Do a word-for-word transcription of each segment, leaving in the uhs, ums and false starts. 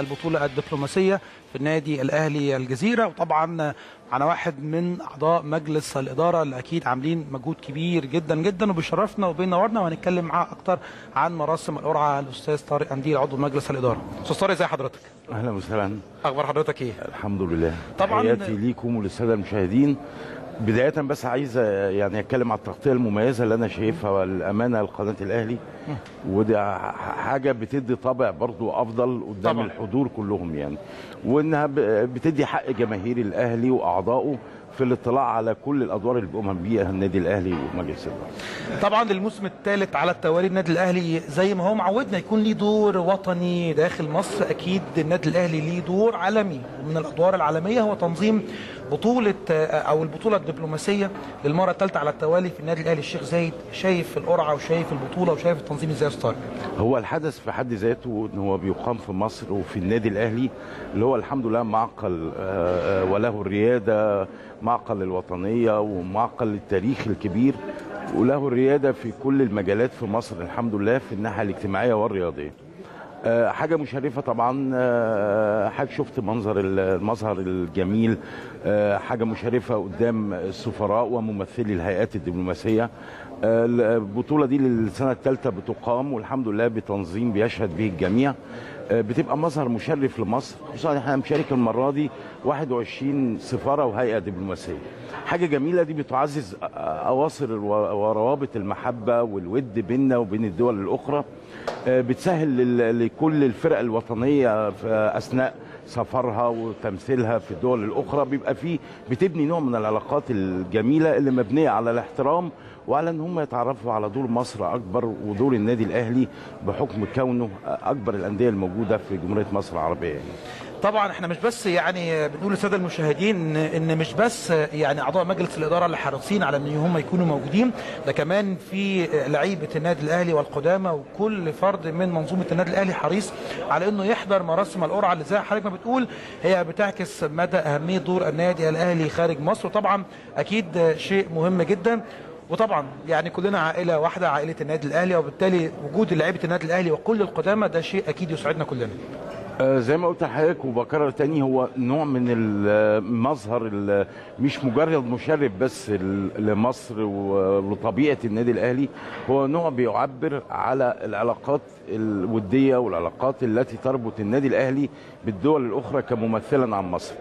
البطولة الدبلوماسية في النادي الأهلي الجزيرة. وطبعا أنا واحد من أعضاء مجلس الإدارة اللي أكيد عاملين مجهود كبير جدا جدا وبيشرفنا وبينورنا، وهنتكلم معاه أكتر عن مراسم القرعة الأستاذ طارق قنديل عضو مجلس الإدارة. أستاذ طارق ازي حضرتك؟ أهلا وسهلا. أخبار حضرتك إيه؟ الحمد لله. طبعا تحياتي ليكم وللسادة المشاهدين. بداية بس عايز يعني اتكلم على التغطية المميزة اللي أنا شايفها والأمانة لقناة الأهلي، وده حاجة بتدي طابع برضو أفضل قدام طبعا الحضور كلهم يعني، وإنها بتدي حق جماهير الأهلي وأعضائه في الاطلاع على كل الادوار اللي بيقوم بيها النادي الاهلي ومجلس الاداره. طبعا الموسم الثالث على التوالي النادي الاهلي زي ما هو معودنا يكون ليه دور وطني داخل مصر، اكيد النادي الاهلي ليه دور عالمي، ومن الادوار العالميه هو تنظيم بطوله او البطوله الدبلوماسيه للمره الثالثه على التوالي في النادي الاهلي. الشيخ زايد شايف القرعه وشايف البطوله وشايف التنظيم ازاي يا طارق؟ هو الحدث في حد ذاته ان هو بيقام في مصر وفي النادي الاهلي اللي هو الحمد لله معقل وله الرياده، معقل الوطنية ومعقل التاريخ الكبير، وله الريادة في كل المجالات في مصر الحمد لله في الناحية الاجتماعية والرياضية. أه حاجة مشرفة طبعا. أه حاجة شفت منظر المظهر الجميل. أه حاجة مشرفة قدام السفراء وممثلي الهيئات الدبلوماسية. أه البطولة دي للسنة الثالثة بتقام والحمد لله بتنظيم بيشهد به الجميع. بتبقى مظهر مشرف لمصر، خصوصا احنا مشارك المره دي واحد وعشرين سفاره وهيئه دبلوماسيه. حاجه جميله دي بتعزز اواصر وروابط المحبه والود بيننا وبين الدول الاخرى، بتسهل لكل الفرق الوطنيه في اثناء سفرها وتمثيلها في الدول الاخرى، بيبقى فيه بتبني نوع من العلاقات الجميله اللي مبنيه على الاحترام وعلى ان هم يتعرفوا على دور مصر اكبر ودور النادي الاهلي بحكم كونه اكبر الانديه الموجوده في جمهوريه مصر العربيه. طبعا احنا مش بس يعني بنقول للساده المشاهدين ان مش بس يعني اعضاء مجلس الاداره اللي حريصين على ان هم يكونوا موجودين، ده كمان في لعيبه النادي الاهلي والقدامى وكل فرد من منظومه النادي الاهلي حريص على انه يحضر مراسم القرعه اللي زي حضرتك ما بتقول هي بتعكس مدى اهميه دور النادي الاهلي خارج مصر، وطبعا اكيد شيء مهم جدا. وطبعا يعني كلنا عائله واحده، عائله النادي الاهلي، وبالتالي وجود لعيبه النادي الاهلي وكل القدامى ده شيء اكيد يسعدنا كلنا. زي ما قلت لحضرتك وبكرر تاني، هو نوع من المظهر مش مجرد مشرف بس لمصر ولطبيعه النادي الاهلي، هو نوع بيعبر على العلاقات الوديه والعلاقات التي تربط النادي الاهلي بالدول الاخرى كممثلا عن مصر.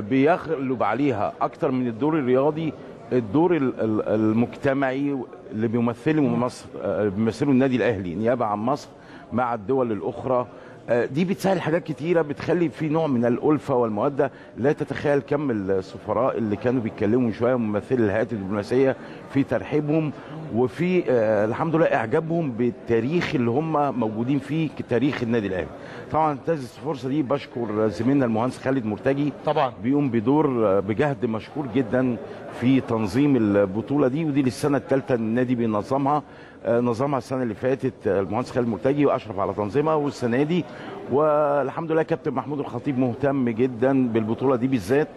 بيغلب عليها اكتر من الدور الرياضي الدور المجتمعي اللي بيمثله مصر بيمثله النادي الاهلي نيابه عن مصر مع الدول الاخرى. دي بتسهل حاجات كتيره، بتخلي في نوع من الالفه والموده لا تتخيل. كم السفراء اللي كانوا بيتكلموا من شويه ممثلي الهيئات الدبلوماسيه في ترحيبهم وفي الحمد لله اعجابهم بالتاريخ اللي هم موجودين فيه كتاريخ النادي الاهلي. طبعا انتهزت الفرصه دي بشكر زميلنا المهندس خالد المرتجي، طبعا بيقوم بدور بجهد مشكور جدا في تنظيم البطوله دي، ودي للسنه الثالثه النادي بينظمها. نظمها السنه اللي فاتت المهندس خالد المرتجي واشرف على تنظيمها، والسنه دي والحمد لله كابتن محمود الخطيب مهتم جدا بالبطوله دي بالذات،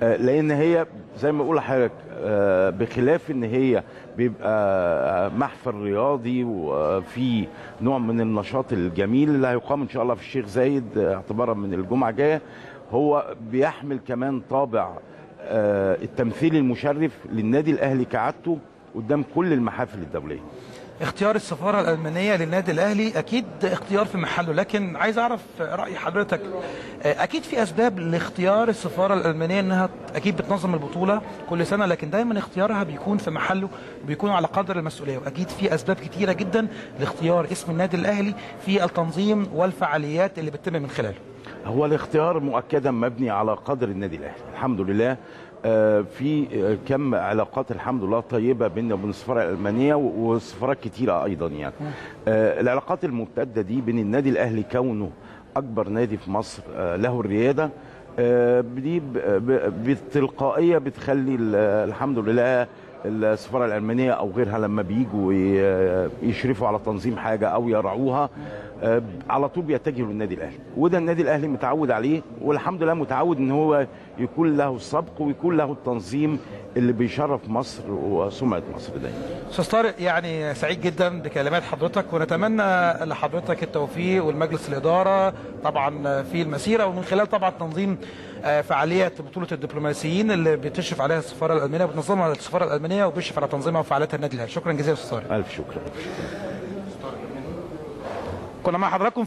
لان هي زي ما بقول لحضرتك بخلاف ان هي بيبقى محفل رياضي وفي نوع من النشاط الجميل اللي هيقام ان شاء الله في الشيخ زايد اعتبارا من الجمعه الجايه، هو بيحمل كمان طابع التمثيل المشرف للنادي الاهلي كعادته قدام كل المحافل الدوليه. اختيار السفاره الالمانيه للنادي الاهلي اكيد اختيار في محله، لكن عايز اعرف راي حضرتك. اكيد في اسباب لاختيار السفاره الالمانيه انها اكيد بتنظم البطوله كل سنه، لكن دايما اختيارها بيكون في محله بيكون على قدر المسؤوليه، واكيد في اسباب كتيره جدا لاختيار اسم النادي الاهلي في التنظيم والفعاليات اللي بتتم من خلاله. هو الاختيار مؤكدا مبني على قدر النادي الاهلي الحمد لله. في كم علاقات الحمد لله طيبه بيننا وبين السفاره الالمانيه وسفارات كتيره ايضا يعني. العلاقات الممتده دي بين النادي الاهلي كونه اكبر نادي في مصر له الرياده دي بالتلقائيه بتخلي الحمد لله السفاره الالمانيه او غيرها لما بييجوا يشرفوا على تنظيم حاجه او يرعوها على طول بيتجهوا للنادي الاهلي، وده النادي الاهلي متعود عليه، والحمد لله متعود ان هو يكون له السبق ويكون له التنظيم اللي بيشرف مصر وسمعه مصر دايما. استاذ طارق، يعني سعيد جدا بكلمات حضرتك، ونتمنى لحضرتك التوفيق والمجلس الاداره طبعا في المسيره، ومن خلال طبعا تنظيم فعاليه بطوله الدبلوماسيين اللي بتشرف عليها السفاره الالمانيه وبتنظمها السفاره الالمانيه وبيشرف على تنظيمها وفعاليتها النادي الاهلي. شكرا جزيلا استاذ طارق. الف شكرا. كنا مع حضراتكم.